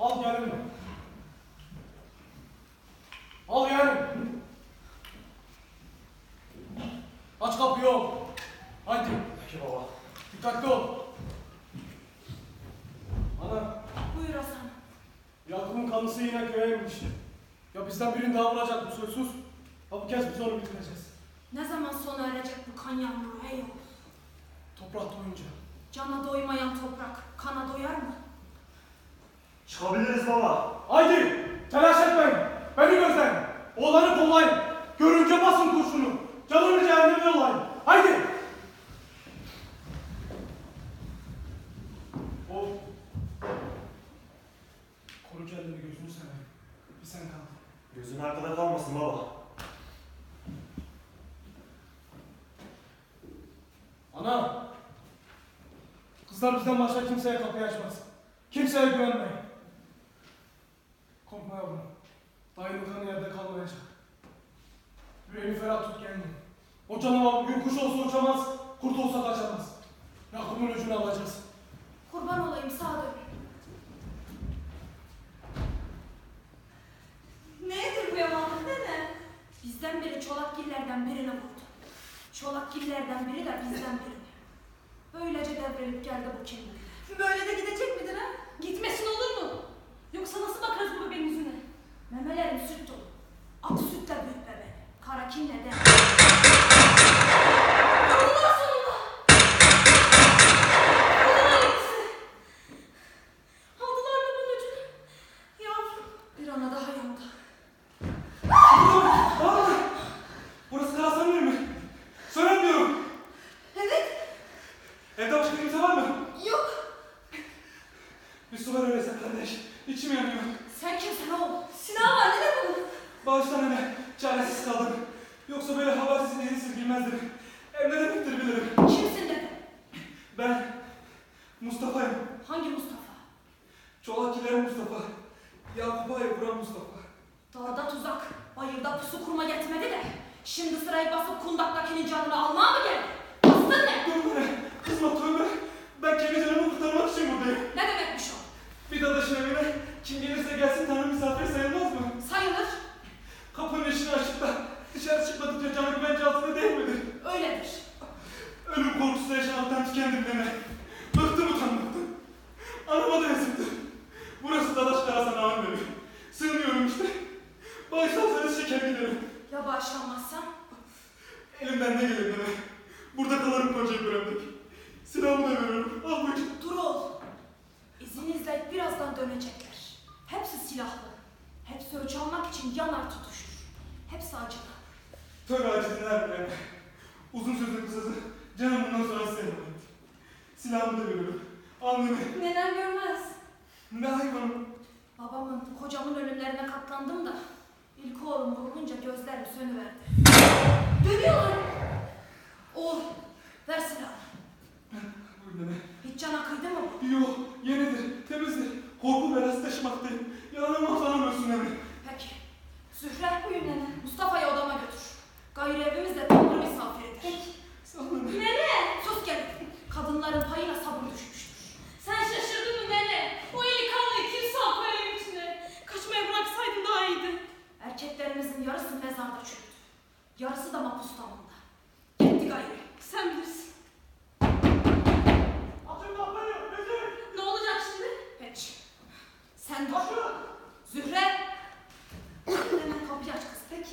Al gelin. Al gelin. Aç kapıyı. Haydi. Peki baba. Dikkatli ol. Ana. Buyur Hasan. Yakup'un kanısı yine köye inmişti. Ya bizden birini daha vuracak bu soysuz. Ha bu kez biz onu bitireceğiz. Ne zaman sona erecek bu kan yağmuru ey oğul? Toprak doyunca. Cana doymayan toprak kana doyar mı? Çıkabiliriz baba. Haydi telaş etmeyin. Beni gözleyin. Oğlanı kollayın. Görünce basın kurşunu. Canını cehenneme yollayın. Haydi. Oğul. Koru kendini gözünü seveyim. Bir sen kal. Gözün arkada kalmasın baba. Ana. Kızlar bizden başka kimseye kapıyı açmaz. Kimseye güvenmeyin. Korkma yavrum. Dayının yerde kalmayacak. Yüreğini ferah tut kendini. O canavar bugün kuş olsa uçamaz, kurt olsa kaçamaz. Yakup'un ucunu alacağız. Kurban olayım Sadık. Nedir bu yamanlık dede? Bizden biri Çolakgillerden birine vurdu. Çolakgillerden biri de bizden birine. Böylece devrilip geldi bu kendine. Böyle de gidecek midir ha? Gitmesin olur mu? Yoksa nasıl bakarız bu bebeğin yüzüne? Memelerim süt dolu. Ak sütle büyük bebe. Kara kinle de. Bunlar sonunda. Bunlar ikisi. Aldılar da bunun ucunu. Yavrum. Bir ana daha yandı. Dur. Burası Karasan'ın evi mi? Söyle diyorum. Evet. Evde başka kimse var mı? Yok. Bir su ver öyleyse kardeş. İçim yanıyor. Sen kimsin oğlum? Sinan var ne de bunun? Bağışla nene. Çaresiz kaldım. Yoksa böyle habersiz değilsiniz bilmezdim. Hem ne demektir bilirim. Kimsin dedim? Ben Mustafa'yım. Hangi Mustafa? Çolakgillerin Mustafa. Yakup'a ayı vuran Mustafa. Dağda tuzak, bayırda pusu kurma yetmedi de. Şimdi sırayı basıp kundaktakinin canını almaya mı geldi? Bastın ne? Dur nene. Kızma tövbe. Ben kendi canımı kurtarmak için buradayım. Ne demekmiş o? Bir dadaşın evine kim gelirse gelsin Tanrı misafiri sayılmaz mı? Sayılır. Kapının eşini açıp da dışarı çıkmadıkça canı güvence altında değil midir? Öyledir. Ölüm korkusuyla yaşamaktan tükendim deme. Bıktım utanmaktan. Anama da yazıktır. Burası dadaş Karasan ağam benim. Sığınıyorum işte. Bağışlarsanız şeker giderim. Ya bağışlanmazsam? Elimden ne gelir deme. Burada kalırım koca görevdeki. Silahımı da veriyorum. Al bu için. Dur oğul. İzninizle birazdan dönecekler. Hepsi silahlı. Hepsi ölçü almak için yanar tutuşur. Hepsi acılı. Tövbe acizler bile. Uzun sözün kısası. Canım bundan sonra size emanet. Silahımı da görüyorum. Anlıyor beni. Neden görmez? Ne hayvanım? Babamın, kocamın ölümlerine katlandım da ilk oğlum vurulunca gözlerim sönüverdi. Dönüyorlar. Oğul, ver silahı. Hiç cana kıydı mı bu? Yok, yenidir, temizdir. Korku belası taşımaktayım. Yalanıma tanımıyorsun evi. Peki. Zühre buyur nene. Mustafa'yı odama götür. Gayrı evimizde Tanrı misafiridir. Peki. Sağ olun. Nene! Sus gel. Kadınların payına sabır düşmüştür. Sen şaşırdın mı nene? O eli kanlı kimse akar evin içine. Kaçmayı bıraksaydın daha iyiydi. Erkeklerimizin yarısı mezarda çürüdü. Yarısı da mahpus damında. Gitti gayrı. Sen bilirsin. Ne olacak şimdi? Peki. Sen dur. Açın. Zühre. Hemen kapıyı aç kız. Peki.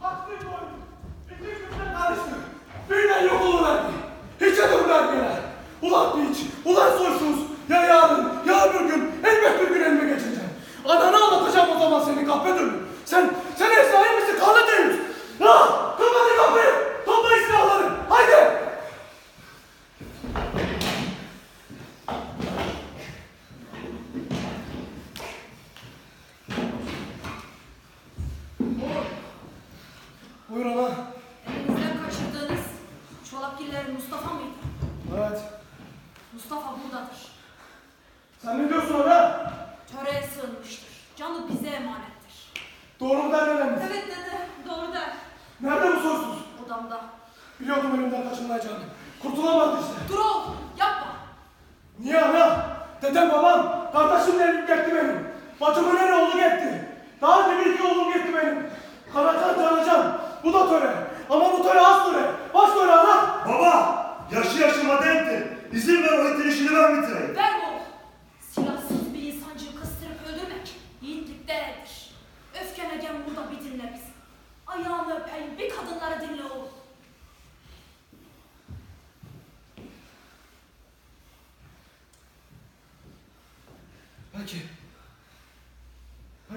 Haklıyım oğlum. Bütün günler karıştı. Birden yok olurlar. Hiçe dururlar bile. Ulan piç. Ulan soysuz. Ya yarın, ya öbür gün. Elbet bir gün elime geçeceğim. Ananı anlatacağım o zaman seni kahve dönü. Sen efsane misin? Kahve dönü. Ah! Kapat kapıyı. Toplayın silahları. Haydi. Buyur ana. Elinizden kaçırdığınız Çolakgillerin Mustafa mıydı? Evet. Mustafa buradadır. Sen ne diyorsun ana? Töreye sığınmıştır. Canı bize emanettir. Doğru mu der dedemiz? Evet dede, doğru der. Nerede bu soysuz? Odamda. Biliyordum elimden kaçınmayacağını. Kurtulamadı işte. Dur oğlum, yapma. Niye ana? Dedem babam, kardeşimle elbim geldi beni. Bacımın en oğlu gitti. Daha önce bir iki oğlum gitti benim. Karakan Canıcan. Bu da töre. Ama bu töre az töre. Baş töre ana. Baba! Yaşı yaşıma denktir. İzin ver o etin işini ben bitireyim. Ver oğlum. Silahsız bir insancıyı kıstırıp öldürmek yiğitlik değildir. Öfkene gel burada bir dinle bizi. Ayağını öpeyim bir kadınlara dinle oğlum. Peki.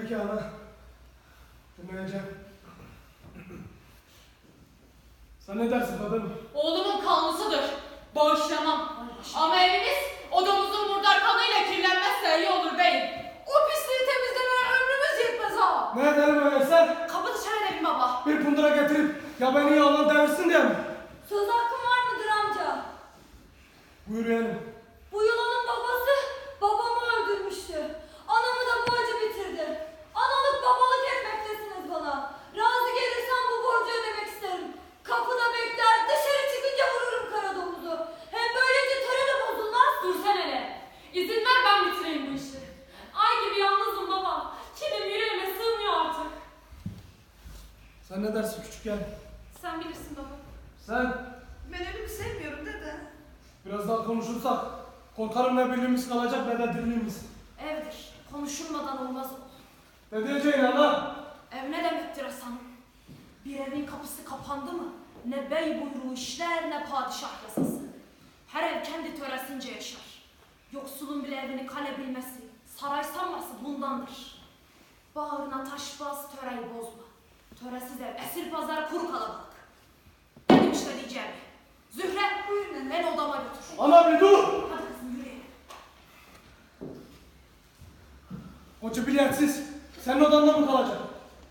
Peki ana. Dinleyeceğim. Sen ne dersin babanım? Oğlumun kanlısudur. Bağışlamam. Ama evimiz odamızın murdar kanıyla kirlenmezse iyi olur beyim. O pisliği temizlemeye ömrümüz yetmez ha. Ne edelim öyleyse? Kapı dışarı edelim baba. Bir pundura getirip yabanıyı Allah devirsin diye mi? Söz hakkın var mıdır amca? Buyur yeğenim. Bu yılanın babası babamı öldürmüştü. Anamı da bu acı bitirdi. Analık babalık etmektesiniz bana. Razı gelirsen bu borcu ödemek isterim. Kapıda bekler, dışarı çıkınca vururum kara domuzu. Hem böylece töreni bozulmaz. Dursan hele. İzin ver ben bitireyim bu işi. Ay gibi yalnızım baba. Kilim yüreğime sığmıyor artık. Sen ne dersin küçük gel? Sen bilirsin baba. Sen? Ben ölümü sevmiyorum dede. Biraz daha konuşursak korkarım ne birliğimiz kalacak ne de dirliğimiz. Evdir. Konuşulmadan olmaz o. Ne diyeceğin ana? Ev ne demektir Hasan'ım? Bir evin kapısı kapandı mı, ne bey buyruğu işler, ne padişah yasası. Her ev kendi töresince yaşar. Yoksulun bile evini kale bilmesi, saray sanması bundandır. Bağrına taş bas, töreyi bozma. Töresiz ev, esir pazar, kuru kalabalık. Benim işte diyeceğim. Zühre, buyurun, beni odama götür. Ana bir dur! Hadi kızım, yürüyelim. Hoca biletsiz, senin odanda mı kalacak?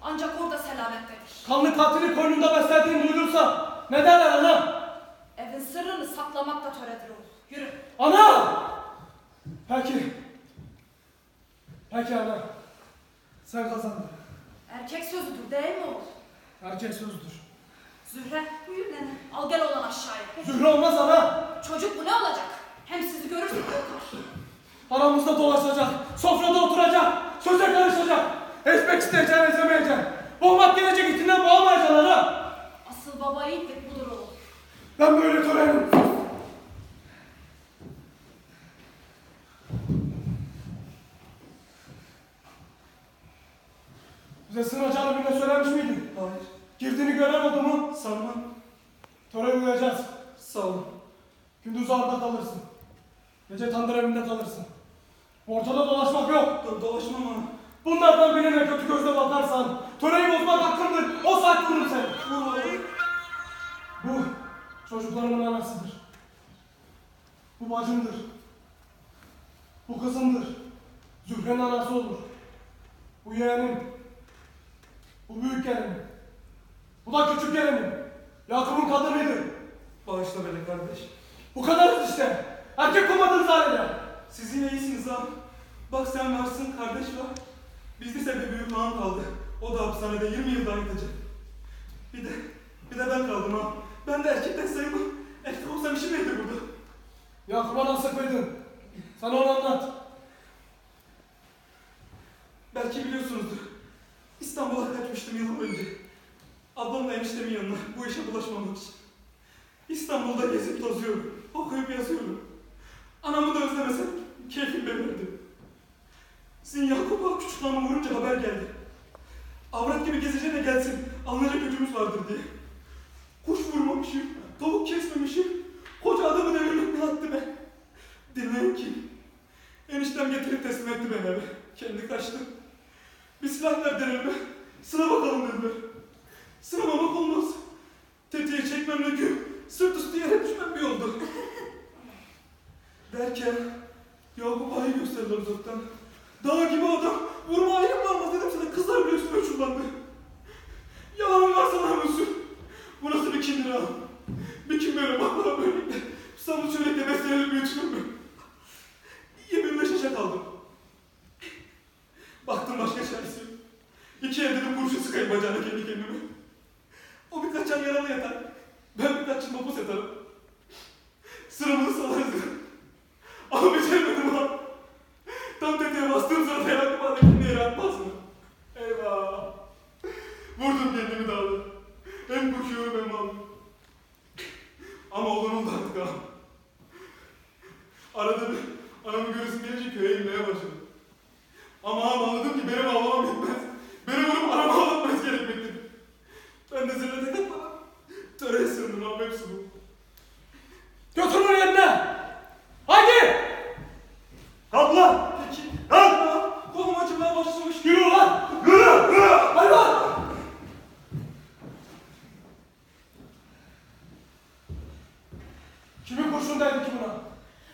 Ancak orada selamettedir. Kanlı katili koynunda beslediğin duyulursa ne derler ana? Evin sırrını saklamak da töredir oğul. Yürü. Ana! Peki. Peki ana. Sen kazandın. Erkek sözüdür değil mi oğul? Erkek sözüdür. Zühre. Buyur nene. Al gel oğlan aşağıya. Zühre olmaz ana. Çocuk bu ne olacak? Hem sizi görürsün korkar. Aramızda dolaşacak. Sofrada oturacak. Söze karışacak. Esmek isteyeceğim, ezemeyeceğim. Boğmak gelecek içinden boğamayacaksın ana. Asıl baba yiğitlik budur oğlum. Ben böyle törenim. Bize sığınacağını birine söylemiş miydin? Hayır. Girdiğini gören oldu mu? Sanmam. Töre uyuyacağız. Sağ olun. Gündüz orada kalırsın. Gece tandır evinde kalırsın. Ortada dolaşmak yok. Dolaşmam ama. Bunlardan birine kötü gözle bakarsan, töreyi bozmak hakkındır, o saat vururum seni. Bu çocuklarımın anasıdır. Bu bacımdır. Bu kızımdır. Zühre'nin anası olur. Bu yeğenim. Bu büyük gelinim. Bu da küçük gelinim. Yakup'un kadınıydı. Bağışla beni kardeş. Bu kadarız işte. Erkek kurmadınız halinde. Siz yine iyisiniz ha. Bak sen varsın, kardeş var. Bizde ise bir büyük ağam kaldı. O da hapishanede 20 yıldan gidecek. Bir de ben kaldım ha. Ben de erkekten sayılmam. Erkek olsam işim neydi burada? Ya kumana sıkıydın. Sana onu anlat. Belki biliyorsunuzdur. İstanbul'a kaçmıştım yıl önce. Ablamla eniştemin yanına bu işe bulaşmamak için. İstanbul'da gezip tozuyorum. Okuyup yazıyorum. Anamı da özlemesem keyfim belirdi. Sizin Yakup'a küçük hanımı vurunca haber geldi. Avrat gibi gezeceğine gelsin, anlayacak gücümüz vardır diye. Kuş vurmamışım, tavuk kesmemişim, koca adamı devirmek ne attı be? Dinleyin ki, eniştem getirip teslim etti beni eve. Kendi kaçtı. Bir silah ver denilme, sıra bakalım dediler. Sıramamak olmaz. Tetiği çekmemle gün, sırt üstü yere düşmem bir yoldu. Derken, Yakup ayı gösterdiler uzaktan. Dağ gibi adam, vurma ayrım varmaz dedim sana, kızlar bile üstüme uçurlandı. Yalanım varsa lan ölsün. Burası bir kimdir ağam? Bir kim böyle baklar böyle? Samur çörekle besleneli büyütülür mü? 25 yaşa kaldım. Baktım başka çaresi. İki evde de kurşun sıkayım bacağına kendi kendime. O birkaç an yaralı yatar. Ben birkaç yıl mopus yatarım. Sıramızı salarız. Ama becermedim ağam. Tam tetiğe bastığım sırada yarattım. bana kendini yaratmaz mı? Eyvah! Vurdum kendimi dağıldım. Hem koşuyorum hem aldım. Ama olan oldu artık ağam. Arada bir anamın görüsü gelince köye inmeye başladım. Ama ağam anladım ki benim ağlamam yetmez. Beni vurup anamı ağlatmaz gerekmektedir. Ben de zirvete katmadan töreye sığındım ağam, hepsi bu. Götür onu yanına! Haydi! Kalk lan! Peki. Kalk! Kolum acımaya başlamış. Yürü lan! Yürü! Yürü! Hadi lan! Kimin kurşundaydı ki buna?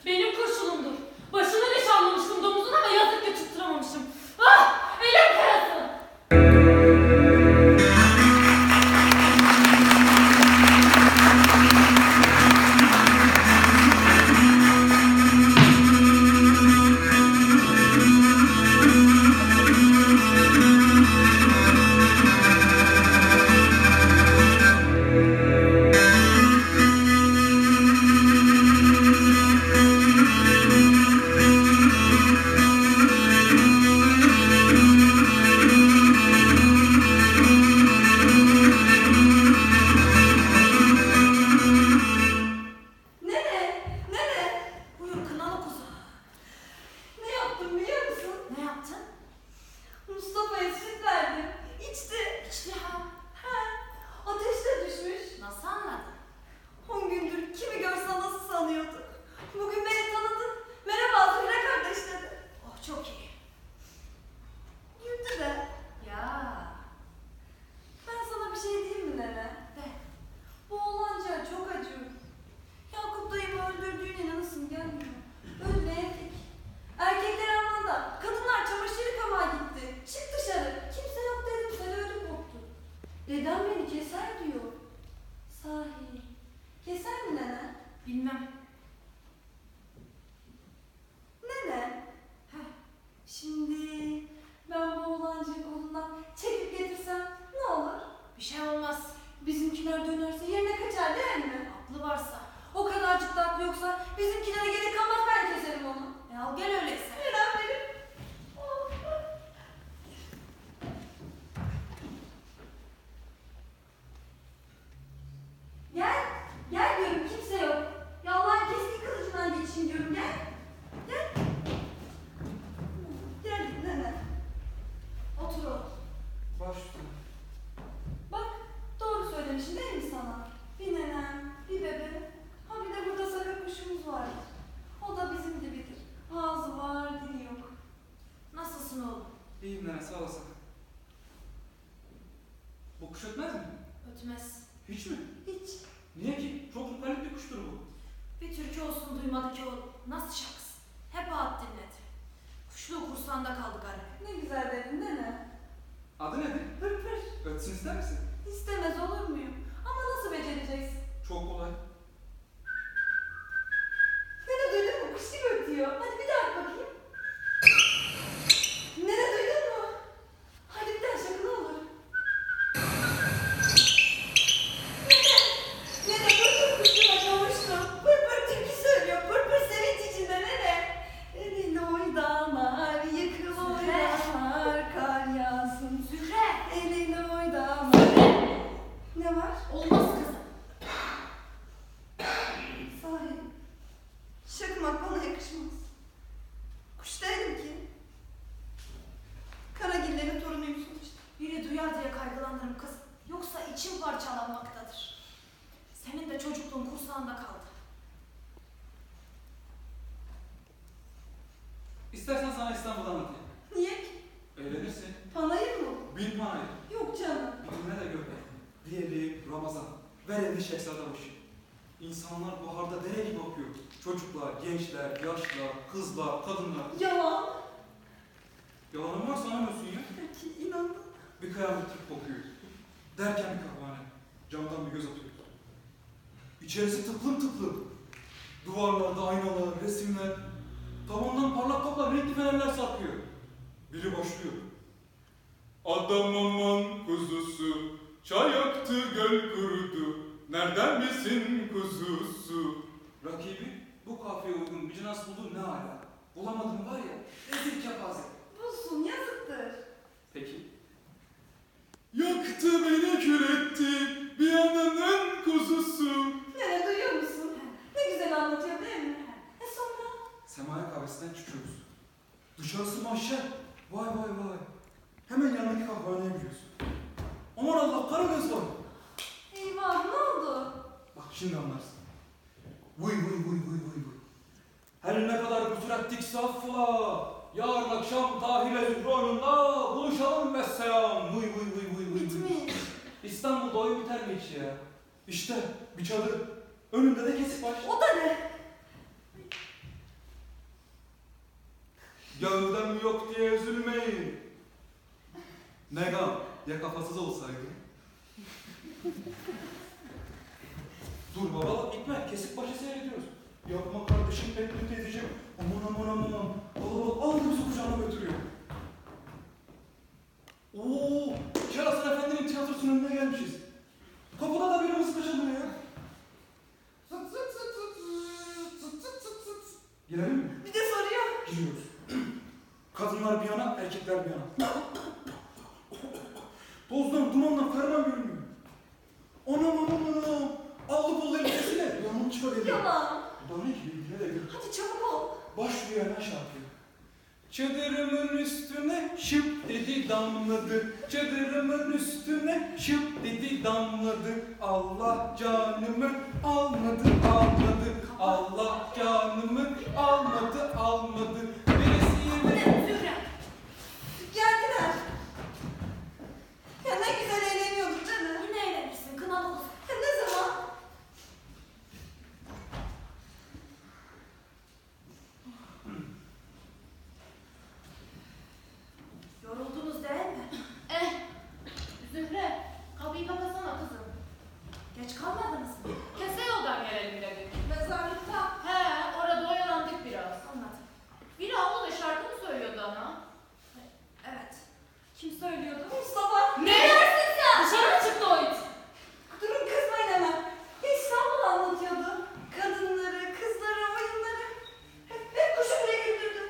Benim kurşunumdur. Başını nişanlamıştım domuzuna ama yazık ki tutturamamışım. Ah! Elim kayası! İçerisi tıplım tıplım. Duvarlarda aynalar, resimler, tavandan parlak toplar, renkli fenerler sarkıyor. Biri başlıyor. Adamamın kuzusu, çay aktı göl kurudu, nereden bilsin kuzusu? Rakibi bu kafeye uygun bir cins buldu ne ala? Bulamadın var ya, rezil kepaze. Bulsun yazık. Vay vay vay. Hemen yanındaki kahvaneye gidiyorsun. Aman Allah, karagöz var. Eyvah, ne oldu? Bak şimdi anlarsın. Vuy vuy vuy vuy vuy vuy. Her ne kadar kusur ettik safla. Yarın akşam Tahir'e Zühro'nunla buluşalım messelam. Vuy vuy vuy vuy vuy. Bitmiş. İstanbul'da oyun biter mi hiç ya? İşte bir çadır. Önümde de kesik baş. O da ne? Gönlüm yok diye üzülmeyin. Megan ya kafasız olsaydı. Dur baba, gitme. Kesik başı seyrediyoruz. Yapma kardeşim, Petri teyzeciğim. Aman aman aman. Baba al bizi kucağına götürüyor. Ooo! Kerasın Efendi'nin tiyatrosunun önüne gelmişiz. Kapıda da birimiz kaçamıyor ya. Zıt zıt zıt zıt zıt zıt zıt zıt. Girelim mi? Bir de soruyor. Giriyoruz. Kadınlar bir yana, erkekler bir yana. Tozdan, dumandan ferman görünmüyor. Anam anam anam. Aldı kolları kesine. Yanım çıkar dedi. Yalan. Bana ne ki? Ne dedi? Hadi çabuk ol. Başlıyor yana şarkı. Çadırımın üstüne şıp dedi damladı. Çadırımın üstüne şıp dedi damladı. Allah canımı almadı almadı. Allah canımı almadı almadı. Veresiye de... Geldiler. Ya ne güzel eğleniyorduk canım. Yine eğlenirsin, kınalı olsun. Ya ne zaman? Yoruldunuz değil mi? Zühre, kapıyı kapatsana kızım. Geç kalmadınız mı? Kese yoldan gelelim dedik. Mezarlıkta. He, orada oyalandık biraz. Anlat. Bir abla da şarkı mı söylüyordu ana? Evet. Kim söylüyordu? Mustafa. Ne dersin sen? Dışarı çıktı o it. Durun, kızmayın hemen. İstanbul'u anlatıyordu. Kadınları, kızları, oyunları. Hep kuşu bile güldürdü.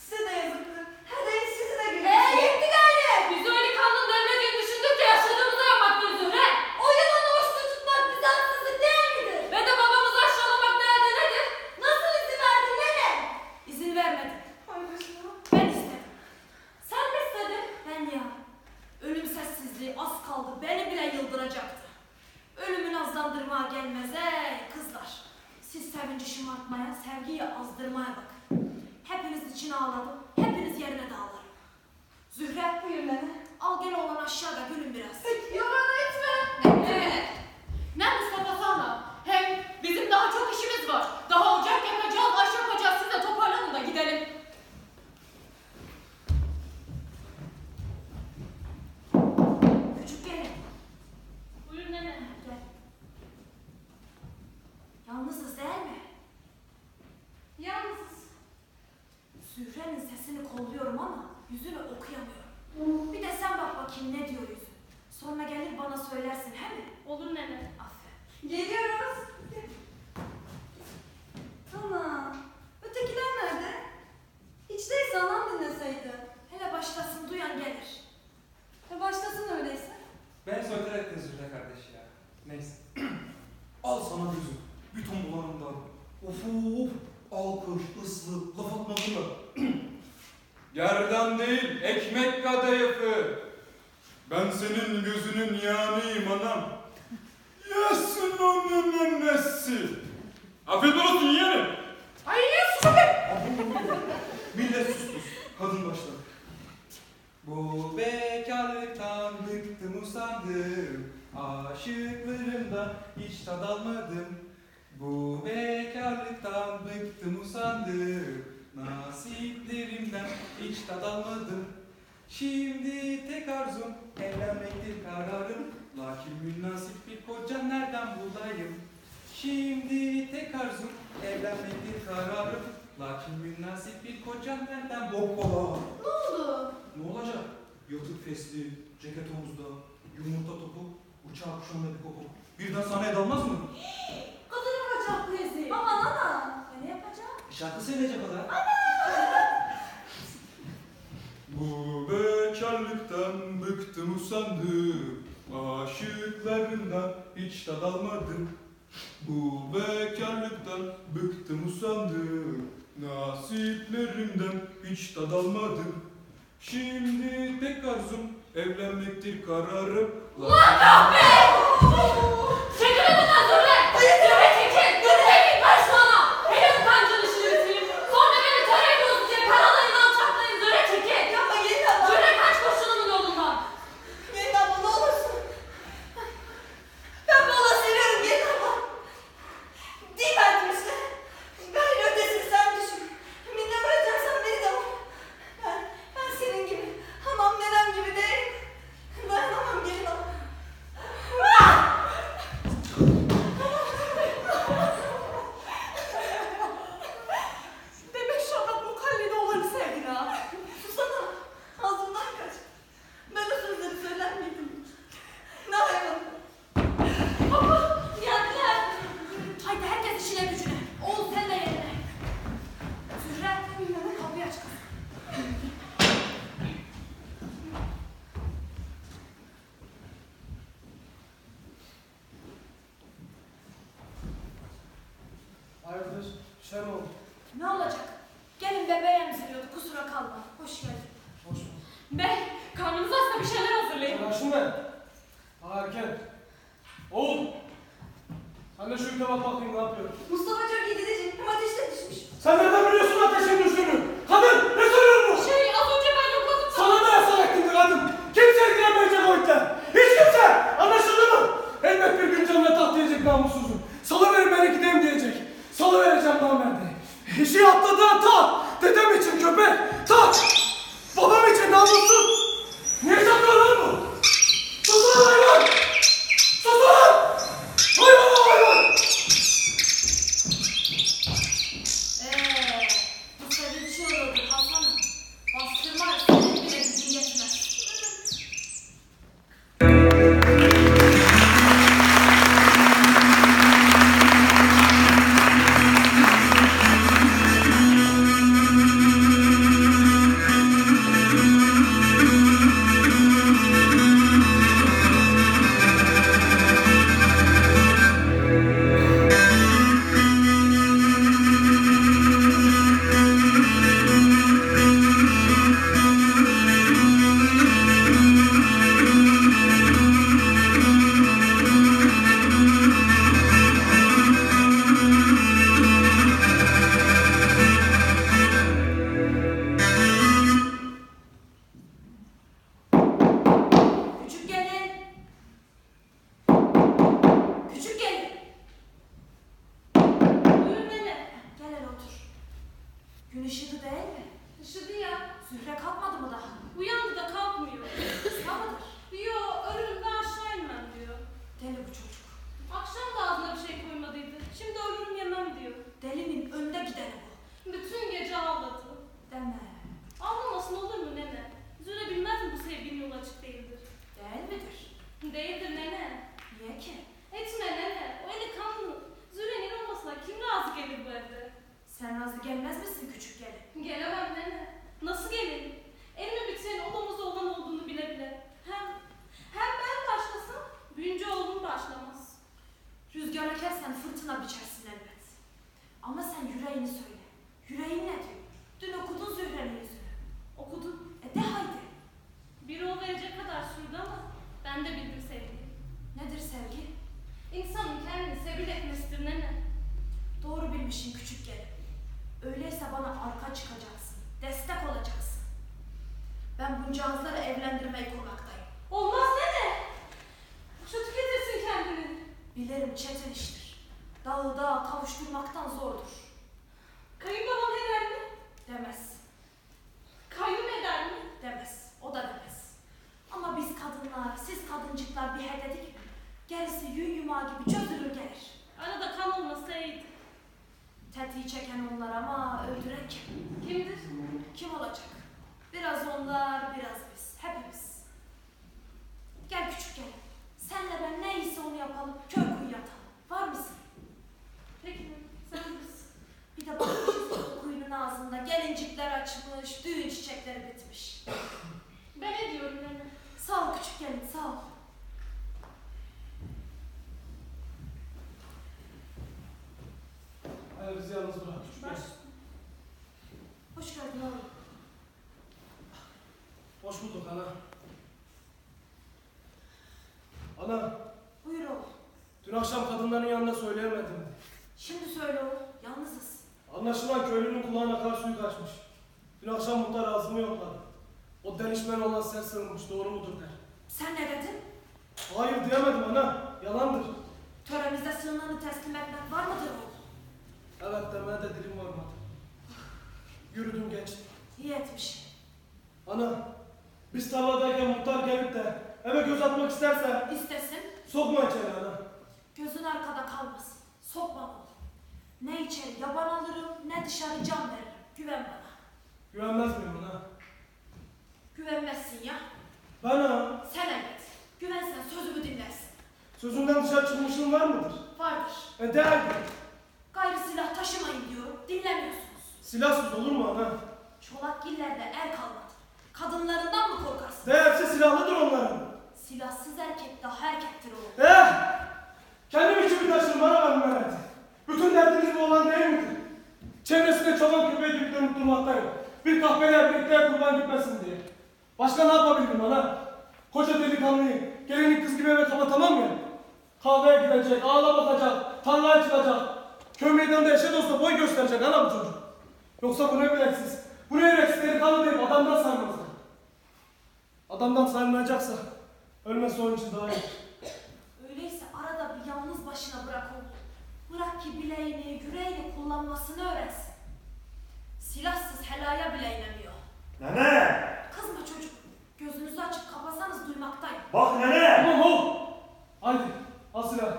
Size de yazıktı. Her de sizi de güldürdü. Gitti gayret. Biz öyle kanun dönme diye düşündük de yaşadığımızı yapmak diyoruz he. O yalan hoşlu tutmak bize haksızlık değil midir? Ve de babamızı aşağılamak değerli nedir? Nasıl izin verdin nene? İzin vermedim. Ay başına. Ben istedim. Sen mi istedin? Ben ya. Ölüm sessizliği az kaldı. Beni bile yıldıracaktı. Ölümü azlandırmaya gelmez ey kızlar. Siz sevinci şımartmaya, sevgiyi azdırmaya bakın. Hepiniz için ağladım, hepiniz yerine dağılırım. Zühre, buyur nene. Al gel oğlan aşağıda, gülün biraz. Peki, yalan etme. Ne Mustafa sana? Hem bizim daha çok işimiz var. Daha ocak yapacağız, aş yapacağız. Siz de toparlanın da gidelim. Küçük gelin. Buyur nene. Gel. Yalnızız değil mi? Yalnızız. Zühre'nin sesini kolluyorum ama yüzünü okuyamıyorum. Bir de sen bak bakayım ne diyor yüzün. Sonra gelir bana söylersin he mi? Olur nene. Aferin. Geliyoruz. Tamam. Ötekiler nerede? Hiç değilse anam dinleseydi. Hele başlasın, duyan gelir. Başlasın öyleyse. Beni söyler ettiniz Zühre kardeş ya. Neyse. Al sana yüzüm. Bir ton bulanımdan. Of of. Alkış, ıslık, laf atmadın mı? Yerden değil, ekmek kadayıfı. Ben senin gözünün yanıyım anam. Yesin onun annesi. Afiyet olsun yeğenim. Ay yesin be. Millet susmuş. Kadın başladı. Bu bekarlıktan bıktım usandım. Aşıklarımda hiç tad almadım. Bu bekarlıktan bıktım usandım. Nasiplerimden hiç tad almadım. Şimdi tek arzum evlenmektir kararım. Lakin münasip bir koca nereden bulayım? Şimdi tek arzum evlenmektir kararım. Lakin münasip bir koca nereden bokkala? Ne oldu? Ne olacak? Yatık fesli, ceket omuzda, yumurta topu, uçağı kuşağında bir koku. Birden sahneye dalmaz mı? Kadını vuracak bu ezi. Baba ana. Ne yapacak? Şarkı söyleyecek o da. Ana! Bu bekarlıktan bıktım usandım. Aşıklarından hiç tad almadım. Bu bekarlıktan bıktım usandım. Nasiplerimden hiç tad almadım. Şimdi tek arzum evlenmektir kararım. Allah be! Çekil önümden dur be! Yürü çekil! Yürü çekil! Kaç bana! Hele utancını şirinsin! Sonra beni töre ediyorsun diye paralarını alçaklayın. Yürü çekil! Yapma Yelda! Yürü kaç kurşunumun yolundan! Yelda abla ne olursun? Ben valla seviyorum Yelda abla. Değil belki işte. Ben ötesini sen düşün. Beni de bırakacaksan beni de bul. Ben senin gibi, hamam nenem gibi değilim. Dayanamam gelin abla. Demek Şahat mukallede olanı sevdin ha. Susana, ağzımdan kaç. Ben o sözleri söyler miydim? Ne hayvan. Baba, geldiler. Haydi herkes işine gücüne. Oğul sen de yerine. Zühre, bilmeden kapıyı aç kız. Hayırdır? Şer oldu. Ne olacak? Gelin bebeğe emziriyordu, kusura kalma. Hoş geldin. Hoş bulduk. Bey, karnınız açsa bir şeyler hazırlayın. Uğraşın ben. Aa erken. Oğul. Sen de şu ülke bak bakayım ne yapıyor. Mustafa çok iyi dedeciğim. Hem ateşte düşmüş. Sen nereden biliyorsun ateşin düştüğünü? Kadın ne soruyor bu? Şey az önce ben yokladım da. Sana ne yasak ettin kadın? Kimse ilgilenmeyecek o itten. Hiç kimse. Anlaşıldı mı? Elbet bir gün canına taht diyecek namussuzum. Salıverin beni gideyim diyecek. Salıvereceğim lan ben de. İşi atladığın tat. Dedem için köpek. Tat. Babam için namussuz. Niye saklıyor lan bu? Susun hayvan. Susun. Hayvan hayvan. Bu sevinçli olurdu Hasan'ım. Bastırma senin bile gücün yetmez. Hoş geldin oğlum. Hoş bulduk ana. Ana. Buyur oğul. Dün akşam kadınların yanında söyleyemedim. Şimdi söyle oğul. Yalnızız. Anlaşılan köylünün kulağına kar suyu kaçmış. Dün akşam muhtar ağzımı yokladı. O delişmen olan ses sığınmış. Doğru mudur der. Sen ne dedin? Hayır diyemedim ana. Yalandır. Töremizde sığınanı teslim etmek var mıdır oğul? Evet demeye de dilim varmadı. Yürüdüm genç. İyi etmiş. Ana, biz tarladayken muhtar gelip de eve göz atmak isterse... İstesin. Sokma içeri ana. Gözün arkada kalmasın. Sokma oğul. Ne içeri yaban alırım, ne dışarı can veririm. Güven bana. Güvenmez miyim ana? Güvenmezsin ya. Bana. Sen evet. Güvensen sözümü dinlersin. Sözünden dışarı çıkmışlığın var mıdır? Vardır. Değerli. Gayrı silah taşımayın diyorum. Dinlemiyorsunuz. Silahsız olur mu ana? Çolakgillerde er kalmadı. Kadınlarından mı korkarsın? Değerse silahlıdır onların. Silahsız erkek daha erkektir o. Kendim içimi taşırım bana ben Mehmet. Bütün derdiniz bu olan değil midir? Çevresinde çoban köpeği gibi dönüp durmaktayım. Bir kahveler birlikte kurban gitmesin diye. Başka ne yapabildim bana? Koca delikanlıyım. Gelinlik kız gibi eve kapatamam ya. Kahveye gidecek, ağla bakacak, tarlaya çıkacak. Köy meydanında eşe dosta boy gösterecek ana bu çocuk. Yoksa bu ne bileksiz? Bu ne bileksiz delikanlı deyip adamdan saymazlar. Adamdan saymayacaksa ölmesi onun için daha iyi. Öyleyse arada bir yalnız başına bırak onu. Bırak ki bileğini, yüreğini kullanmasını öğrensin. Silahsız helaya bile inemiyor. Nene! Kızma çocuk. Gözünüzü açıp kapasanız duymaktayım. Bak nene! Tamam oğul. Haydi al silahı.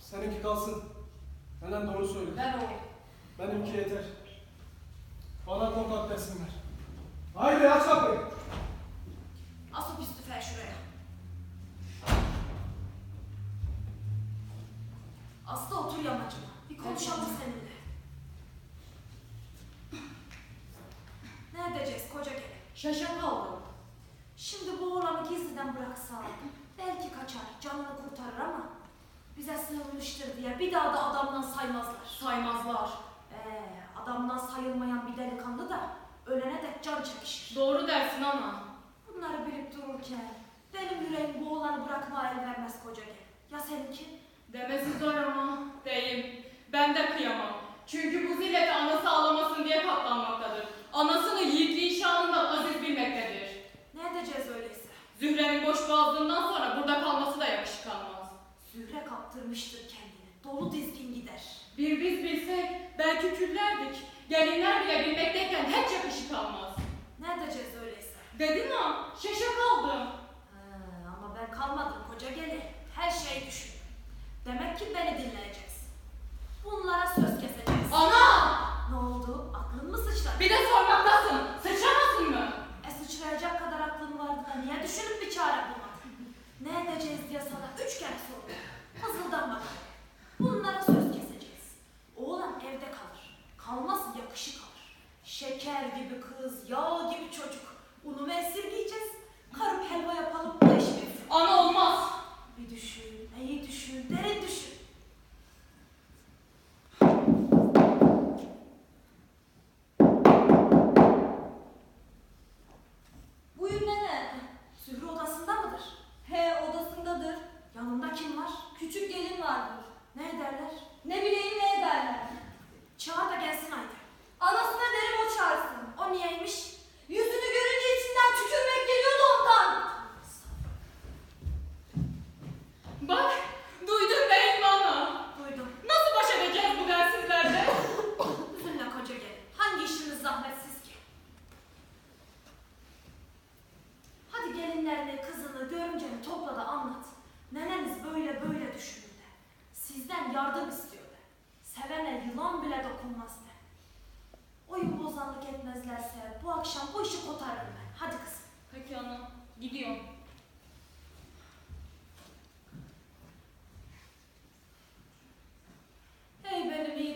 Seninki kalsın. Neden doğru söylüyor? Ver oğul. Benimki yeter. Bana kontak desinler. Haydi aç kapıyı. Asıl pis tüfeği şuraya. Aslı otur yamacıma. Bir konuşalım seninle. Ne edeceğiz koca gele? Şaşırma oğlum. Şimdi bu oğlanı gizliden bıraksa belki kaçar, canını kurtarır ama bize sığınmıştır diye bir daha da adamdan saymazlar. Saymazlar. Adamdan sayılmayan bir delikanlı da ölene dek can çekişir. Doğru dersin ama. Bunları bilip dururken benim yüreğim bu oğlanı bırakmaya el vermez koca gel. Ya seninki? Demesi zor ama deyim. Ben de kıyamam. Çünkü bu zilleti anası ağlamasın diye katlanmaktadır. Anasını yiğitliği şanından aziz bilmektedir. Ne edeceğiz öyleyse? Zühre'nin boş boğazlığından sonra burada kalması da yakışık almaz. Zühre kaptırmıştır kendini. Dolu dizgin gider. Bir biz bilsek belki küllerdik. Gelinler bile bilmekteyken hiç yakışık almaz. Ne edeceğiz öyleyse? Dedim ha, şaşa kaldım. Ama ben kalmadım koca gelin. Her şey düşün. Demek ki beni dinleyeceğiz. Bunlara söz keseceğiz. Ana! Ne oldu? Aklın mı sıçradı? Bir de sormaktasın. Sıçramasın mı? Sıçrayacak kadar aklın vardı da niye düşünüp bir çare bulmadın? Ne edeceğiz diye sana 3 kere sordum. Hazırdan bak. Bunlara söz keseceğiz. Oğlan evde kalır. Kalmaz yakışı kalır. Şeker gibi kız, yağ gibi çocuk. Unumu esirgeyeceğiz. Karıp helva yapalım. Ana olmaz. Bir düşün, iyi düşün, derin düşün.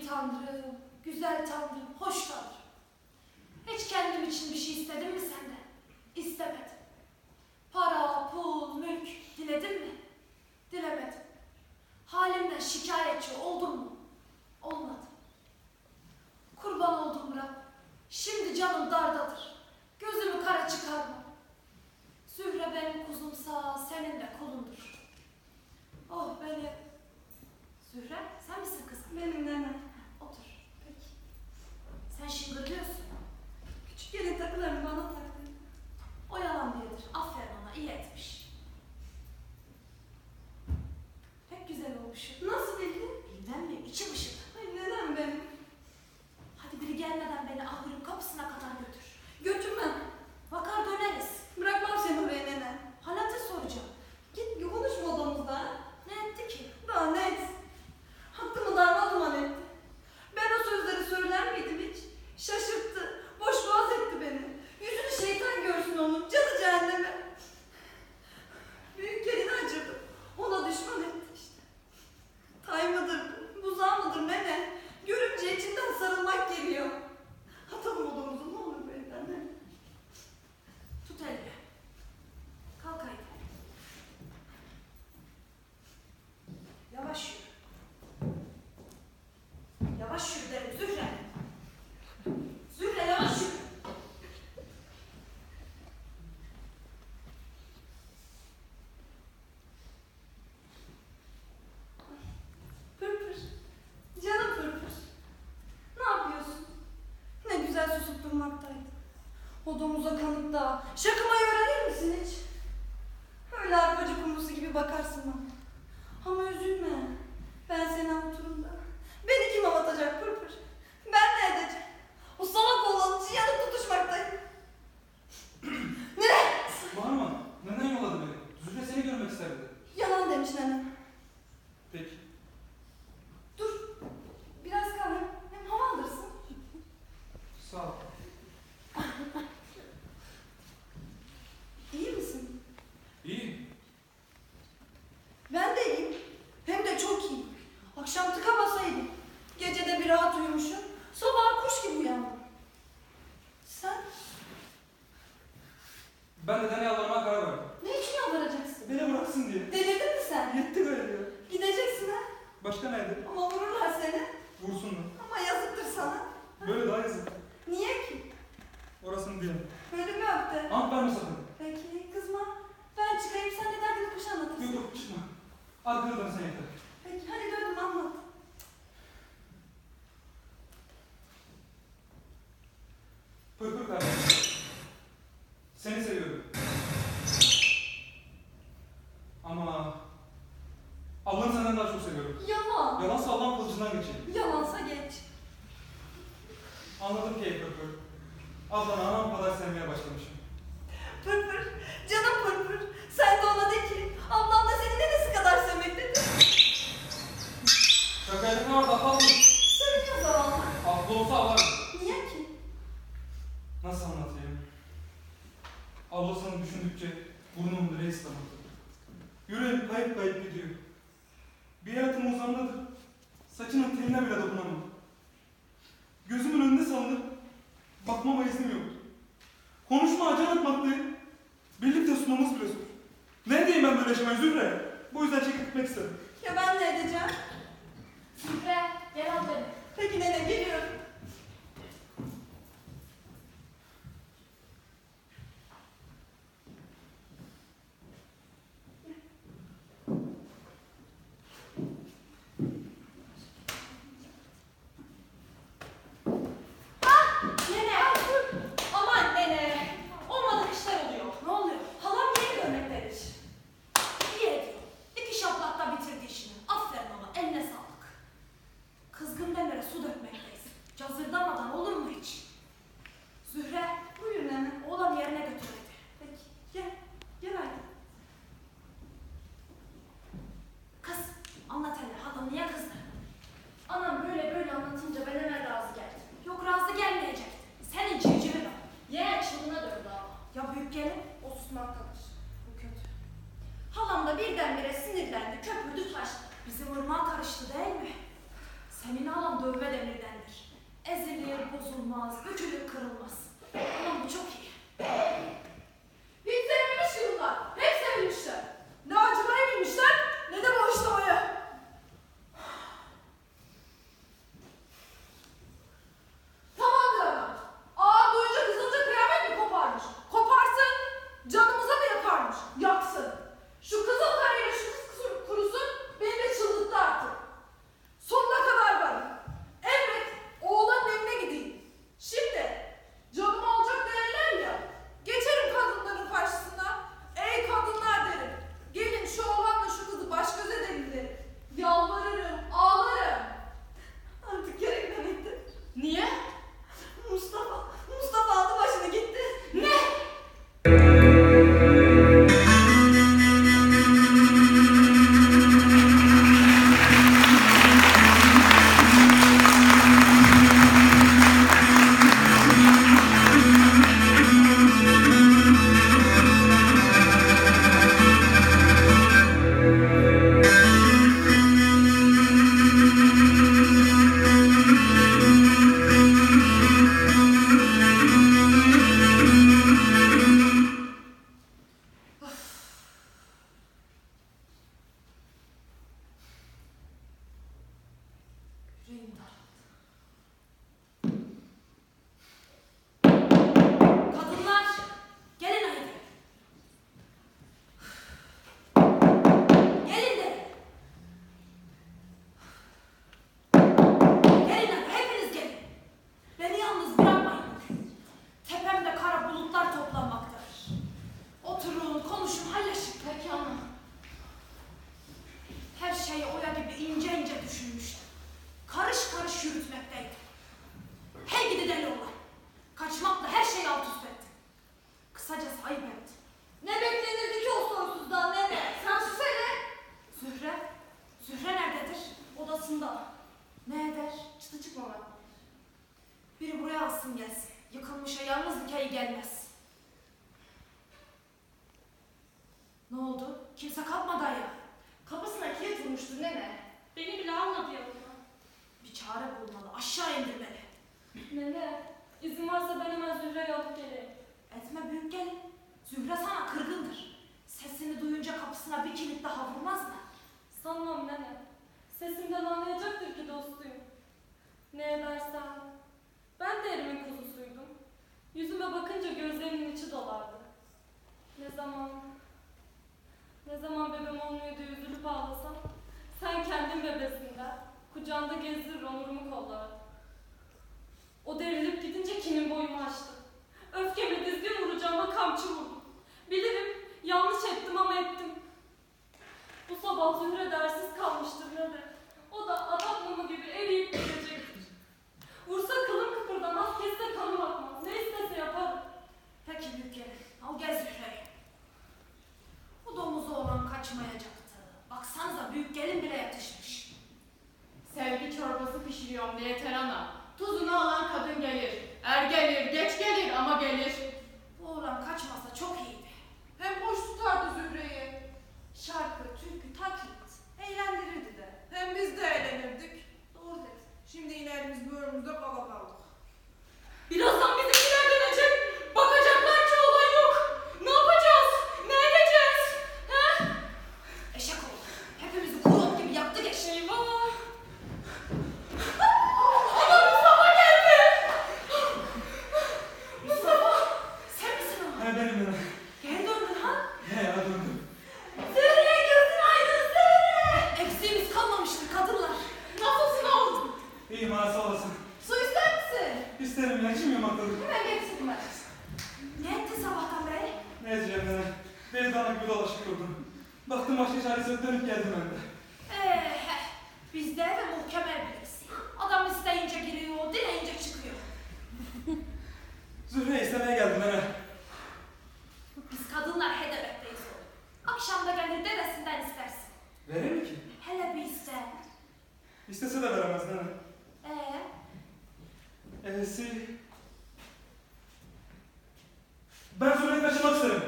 Tanrım, güzel Tanrım, hoş Tanrım. Hiç kendim için bir şey istedim mi senden? İstemedim. Para, pul, mülk diledin mi? Dilemedim. Halimden şikayetçi oldun mu? uzakanlıkta. Şakımayı öğrenir misin hiç? Öyle arpacı kumrusu gibi bakarsın bana. Ama üzülme. Ben seni avuturum da. Beni kim avatacak Pırpır? Ben ne edeceğim? O salak oğlanın için yanıp tutuşmaktayım. Nene! Bağırma. Nenen yolladı beni. Zühre seni görmek isterdi. Yalan demiş nene. Peki. Dur. Biraz kal. Hem hava alırsın. Sağ ol. İyi misin? İyiyim. Ben de iyiyim. Hem de çok iyiyim. Akşam tıka basaydım. Gecede bir rahat uyumuşum. Sabah kuş gibi uyandım. Sen? Ben neden yalvarmaya karar verdim. Ne için yalvaracaksın? Beni bıraksın diye. Delirdin mi sen? Yetti böyle diyor. Gideceksin ha? Başka nerede? Ama vururlar seni. Vursunlar. Ama yazıktır sana. Ha? Böyle daha yazık. Niye ki? Orasını diyemem. Böyle mi öptü? Ant verme sakın. Peki kızma. Ben çıkayım sen neden gidip kuş anlatırsın? Yok yok çıkma. Arkana dön sen yeter. Peki hadi döndüm anlat. Pırpır kardeşim. Seni seviyorum. Ama ablanı senden daha çok seviyorum. Yalan. Yalansa ablan kılıcından geçeyim. Yalansa geç. Anladım ki Pırpır. Ablanı anam kadar sevmeye başlamışım. Pırpır, canım Pırpır. Sen de ona de ki, ablam da seni neresi kadar sevmektedir? Şakaylık ne var da ablam? Söylüyor zavallı. Abla olsa ağlarım. Niye ki? Nasıl anlatayım? Ablasını düşündükçe burnumda reis damladı. Yüreğim kayıp kayıp gidiyor. Bir hayatım uzamdadır. Saçının teline bile dokunamadım. Gözümün önünde salınıp bakmama iznim yoktu. Konuşma acar atmaktı. Birlikte sunmamız bile zor. Ne diyeyim ben böyle yaşamaya Zühre? Bu yüzden çekip gitmek istedim. Ya ben ne edeceğim? Zühre gel al beni. Peki nene geliyorum. Bulutlar Ne eder? Çıtı çıkmamak. Biri buraya alsın gelsin. Yıkılmışa yalnız hikaye gelmez. Ne oldu? Kimse kalkmadı ayağa. Kapısına kilit vurmuştu nene. Beni bile almadı yanına. Bir çare bulmalı, aşağı indirmeli. Nene, izin varsa ben hemen Zühre'ye alıp geleyim. Etme büyük gelin. Zühre sana kırgındır. Sesini duyunca kapısına bir kilit daha vurmaz mı? Sanmam nene. Sesimden anlayacaktır ki dostuyum. Ne edersen. Ben de erimin kuzusuydum. Yüzüme bakınca gözlerimin içi dolardı. Ne zaman bebem olmuyor diye üzülüp ağlasam, sen kendin bebesinden, kucağında gezdirir onurumu kollardı. O devrilip gidince kinim boyumu açtı. Öfkemi dizgin vuracağıma kamçı vurdum. Bilirim, yanlış ettim ama ettim. Bu sabah Zühre dersiz kalmıştır nedir? O da adam mumu gibi eriyip gidecektir. Vursa kılım kıpırdamaz, kesse kanım akmaz. Ne istese yaparım. Peki Mükke, al gel Zühre'yi. Bu domuzu olan kaçmayacaktı. Baksanıza büyük gelin bile yatışmış. Sevgi çorbası pişiriyorum diye terana. Tuzunu alan kadın gelir. Er gelir, geç gelir ama gelir. Bu oğlan kaçmasa çok iyiydi. Hem hoş tutardı Zühre'yi. Şarkı, türkü, taklit. Eğlendirirdi de. Hem biz de eğlenirdik. Doğru dedi. Şimdi yine elimiz böğrümüzde bala kaldık. Birazdan bizimkiler dönecek. Bakacaklar ki olay yok. Ne yapacağız? Ne edeceğiz? He? Eşek oldu. Hepimizi kurut gibi yaptı geç. Eyvah. Adam Mustafa geldi. Mustafa. Sen misin o? He benim ben. Geri döndün ha? He ya döndüm. İyiyim ha, sağ olasın. Su ister misin? İsterim ya, kim yamakladım? Hemen getirdim ben. Ne ettin sabahtan beri? Ne edeceğim ben? Deniz ana gibi dolaşıp durdum. Baktım başka çaresine dönüp geldim ben de. Biz de eve muhkemel biriz. Adam isteyince giriyor, dileyince çıkıyor. Zühre'yi istemeye geldim ben. Biz kadınlar hedefekteyiz oğlum. Akşam da gelir dedesinden istersin. Verir mi ki? Hele bir iste. İstese de veremez değil mi? Ben Zühre'yi kaçırmak isterim.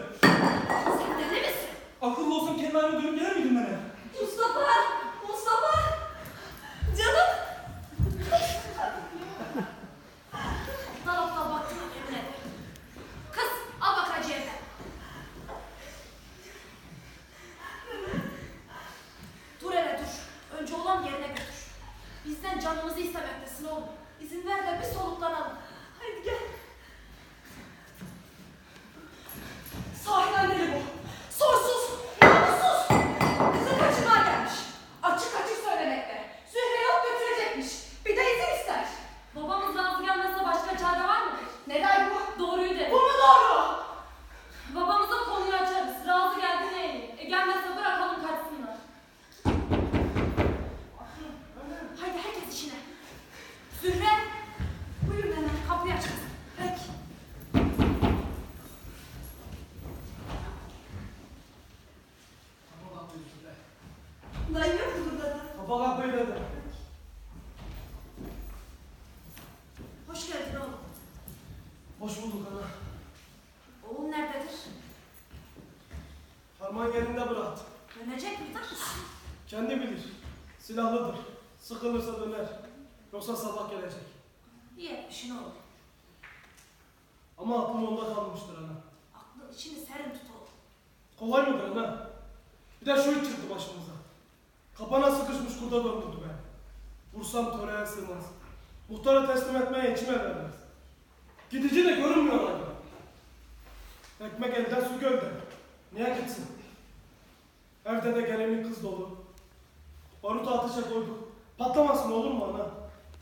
Sen deli misin? Akıllı olsam kendi halime dönüp gelir miydin bana? Mustafa! Mustafa! Canım! Aptal aptal baktım evine. Kız, al bak hacı evden. Dur hele dur. Önce olan yerine götür. Bizden canımızı istemektesin oğlum. İzin ver de bir soluklanalım. Haydi gel. Sahil anneli bu. Soysuz, namussuz. Kızı kaçırmaya gelmiş. Açık açık söylemekte. Zühre'yi alıp götürecekmiş. Bir de izin ister. Babamızdan azı gelmezse başka çare var mı? Neler bu? Doğruyu de. Bu mu doğru? Babamıza konuyu açarız. Razı geldi neyini? Gelmezse bırakalım kaçsınlar. Haydi herkes içine. Zühre, buyurun hemen kapıyı açın. Peki. Kapa kapıyı Zühre. Lan yok burada. Kapa kapıyı da. Hoş geldin oğlum. Hoş bulduk ana. Oğlum nerededir? Harman yerinde bıraktım. Dönecek midir? Kendi bilir. Silahlıdır. Sıkılırsa döner. Yoksa sabah gelecek. İyi etmişsin oğlum. Ama aklım onda kalmıştır ana. Aklın içini serin tut oğlum. Kolay mıdır ana? Bir de şu iç çıktı başımıza. Kapana sıkışmış kurda döndürdü beni. Vursam töreye sığmaz. Muhtara teslim etmeye içime vermez. Gidici de görünmüyor ana. Ekmek elden su gölden. Niye gitsin? Evde de gelinin kız dolu. Barutu ateşe koyduk. Patlamasın olur mu ana?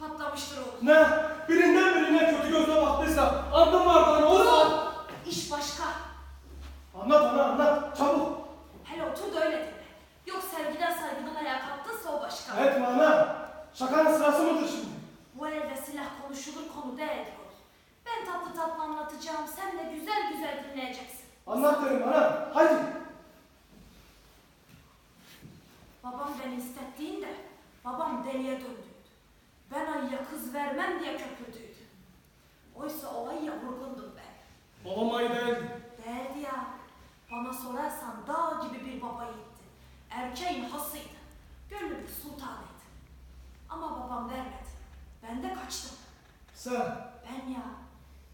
Patlamıştır oğlum. Ne? Birinden birine kötü gözle baktıysa aklım var bana o zaman. İş başka. Anlat ana anlat çabuk. Hele otur da öyle deme. Yok sevgiden saygıdan ayağa kalktınsa o başka. Etme ana. Şakanın sırası mıdır şimdi? Bu elde silah konuşulur konu değildir oğlum. Ben tatlı tatlı anlatacağım. Sen de güzel güzel dinleyeceksin. Anlat derim ana. Hadi. Babam beni istettiğinde babam deliye döndü. aile kız vermem diye köpürdüydü. Oysa olay ya vurgundum ben. Babam ayı değildi. Değildi ya. Bana sorarsan dağ gibi bir babaydı. Erkeğin hasıydı. Gönlümün sultanıydı. Ama babam vermedi. Ben de kaçtım. Sen? Ben ya.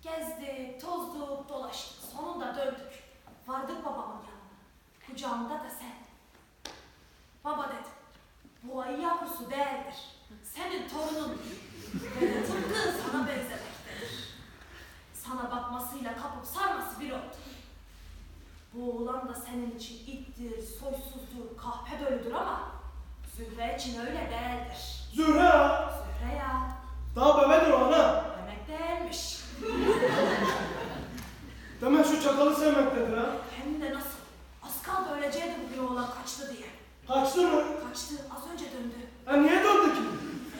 Gezdik, tozduk, dolaştık. Sonunda döndük. Vardık babamın yanına. Kucağımda da sen. Baba dedi, bu ayı yavrusu değildir. Senin torunun ve de tıpkı sana benzemektedir. Sana bakmasıyla kapıp sarması bir oldu. Bu oğlan da senin için ittir, soysuzdur, kahpe dölüdür ama Zühre için öyle değildir. Zühre ya! Zühre ya! Daha bebedir o ana! Demek değilmiş. Demek şu çakalı sevmektedir ha? Hem de nasıl? Az kaldı öleceğiydi bu bir oğlan kaçtı diye. Kaçtı mı? Kaçtı. Az önce döndü. Ha niye döndü ki?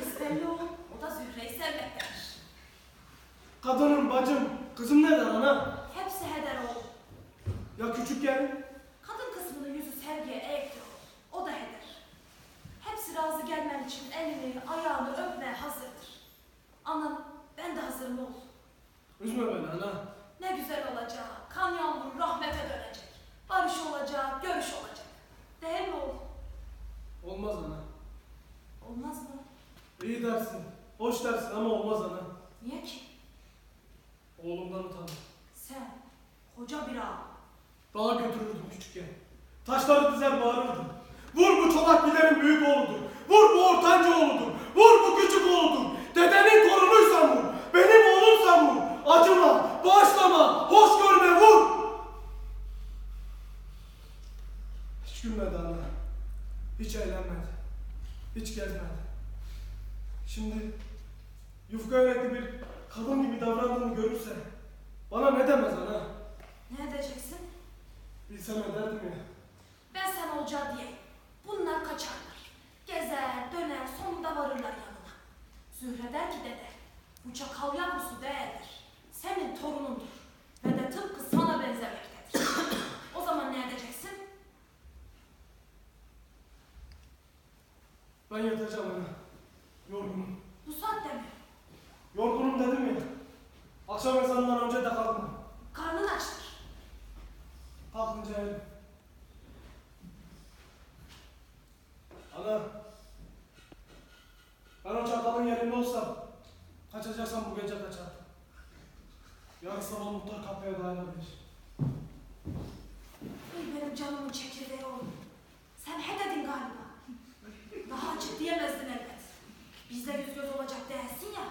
Esbelli oğlum. O da Zühre'yi sevmektedir. Kadınım, bacım, kızım nerede ana? Hepsi heder oğlum. Ya küçükken? Kadın kısmının yüzü sevgiye eğikti oğlum. O da heder. Hepsi razı gelmen için elini, ayağını öpmeye hazırdır. Anam, ben de hazırım oğlum. Üzme beni ana. Ne güzel olacak. Kan yağmuru rahmete dönecek. Barış olacak, görüş olacak. Değil mi oğlum? Olmaz ana. Olmaz mı? İyi dersin, hoş dersin ama olmaz ana. Niye ki? Oğlumdan utandım. Sen, koca bir ağa. Dağa götürürdüm küçükken. Taşları dizer bağırırdım. Vur bu çolak bilerin büyük oğludur. Vur bu ortanca oğludur. Vur bu küçük oğludur. Dedenin torunuysan vur. Benim oğlumsan vur. Acıma, bağışlama, hoş görme vur. Hiç gülmedi anne. Hiç eğlenmedi. Hiç gezmedi. Şimdi yufka yürekli bir kadın gibi davrandığını görürse bana ne demez ana? Ne edeceksin? Bilsem ederdim ya. Ben sen olacağı diye. Bunlar kaçarlar. Gezer, döner, sonunda varırlar yanına. Zühre der ki dede, bu çakal yavrusu değildir. Senin torunundur. Ve de tıpkı sana benzemektedir. O zaman ne edeceksin? Ben yatacağım ana. Yorgunum. Bu saatte mi? Yorgunum dedim ya. Akşam ezanından önce de kalkma. Karnın açtır. Kalkınca yerim. Ana. Ben o çakalın yerinde olsam kaçacaksam bu gece kaçar. Yarın sabah muhtar kapıya dayanabilir. Ey benim canımın çekirdeği oğlum. Sen he dedin galiba. Daha açık diyemezdin elbet. Bizde yüz göz olacak değilsin ya.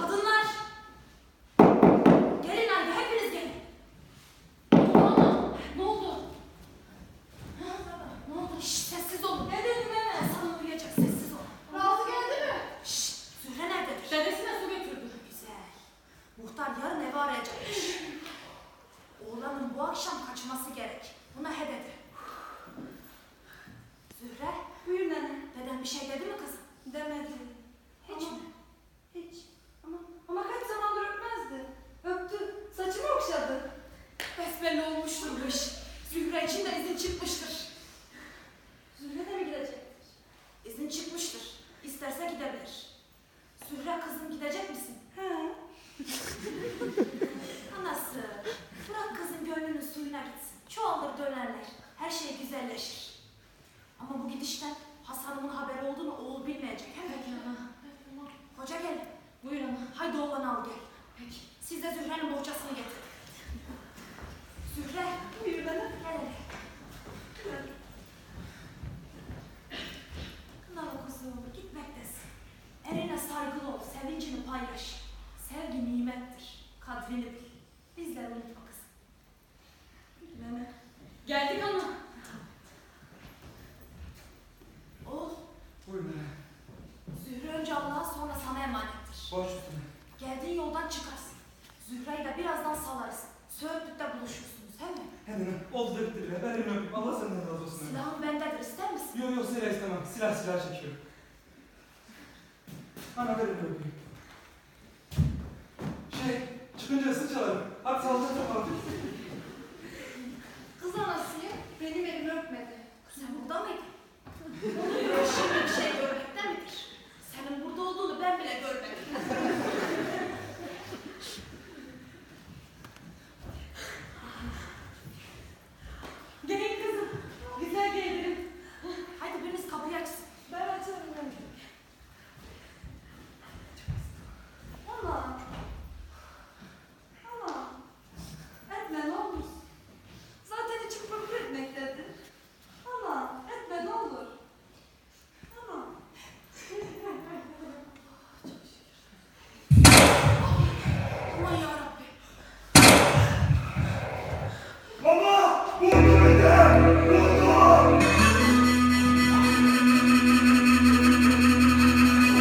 Kadınlar! Gelin haydi, hepiniz gelin. Ne oldu? Ne oldu? Ha? Ne oldu? Şşş, sessiz olun. Ne dedim ben? Sana uyuyacak, sessiz olun. Razı geldi mi? Şşş, Zühre nerededir? Dedesine su götürdü. Güzel. Muhtar yarın evi arayacakmış. Oğlanın bu akşam kaçması gerek. Buna he dedi. Zühre, buyur nene. Deden bir şey dedi mi kızım? Demedi. Hiç mi? Hiç. Ama kaç zamandır öpmezdi. Öptü, saçını okşadı. Besbelli olmuştur bu iş. Zühre için de izin çıkmıştır. Zühre de mi gidecektir? İzin çıkmıştır. İsterse gidebilir. Zühre kızım gidecek misin? He. Anası, bırak kızın gönlünün suyuna gitsin. Çoğalır dönerler. Her şey güzelleşir. Ama bu gidişten Hasan'ımın haberi olduğunu oğul bilmeyecek. Peki ana. Hoca gel. Buyur ana. Haydi oğlanı al gel. Peki. Siz de Zühre'nin bohçasını getirin. Zühre. Buyur ana. Gel hele. Kınalı kuzum gitmektesin. Erine saygılı ol. Sevincini paylaş. Sevgi nimettir. Kadrini bil. Bizleri unutma kızım. Nene. Geldik ana. Oğul. Buyur nene. Zühre önce Allah'a sonra sana emanettir. Boş üstüne. Geldiğin yoldan çıkarsın. Zühre'yi de birazdan salarsın. Söğütlükte buluşursunuz he mi? He nene. Oldu döktür be. Ben elini öpeyim. Allah senden razı olsun. Silahım bendedir. İster misin? Yok yok silah istemem. Silah çekiyor. Ana ben elini öpeyim. Çıkınca ısın çalarım. Hadi salacak da kalacak. Kız anasıyım. Benim elimi öpmedi. Sen burada mıydın? Onun için bir şey görmekte midir?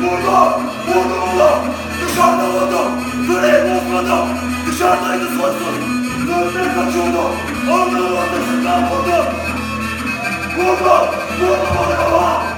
Burada, burnumda, dışarıda vurdum, yüreği bozmadım, dışarıdaydı sonsuz. Gözleri kaçıyordu, aldığım ateşinden vurdum. Burada, burnuma kala.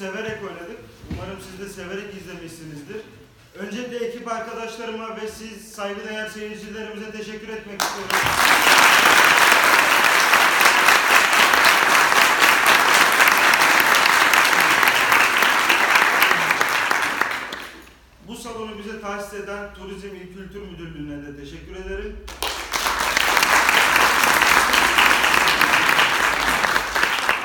severek oynadık. Umarım siz de severek izlemişsinizdir. Öncelikle ekip arkadaşlarıma ve siz saygıdeğer seyircilerimize teşekkür etmek istiyorum. Bu salonu bize tahsis eden Turizm İl Kültür Müdürlüğü'ne de teşekkür ederim.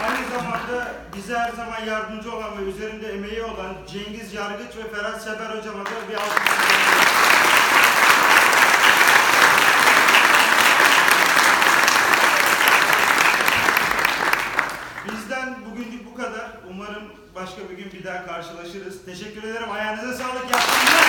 Aynı zamanda bize her zaman yardımcı olan ve üzerinde emeği olan Cengiz Yargıt ve Ferhat Seber hocama da bir alkış. Bizden bugünlük bu kadar. Umarım başka bir gün bir daha karşılaşırız. Teşekkür ederim. Ayağınıza sağlık.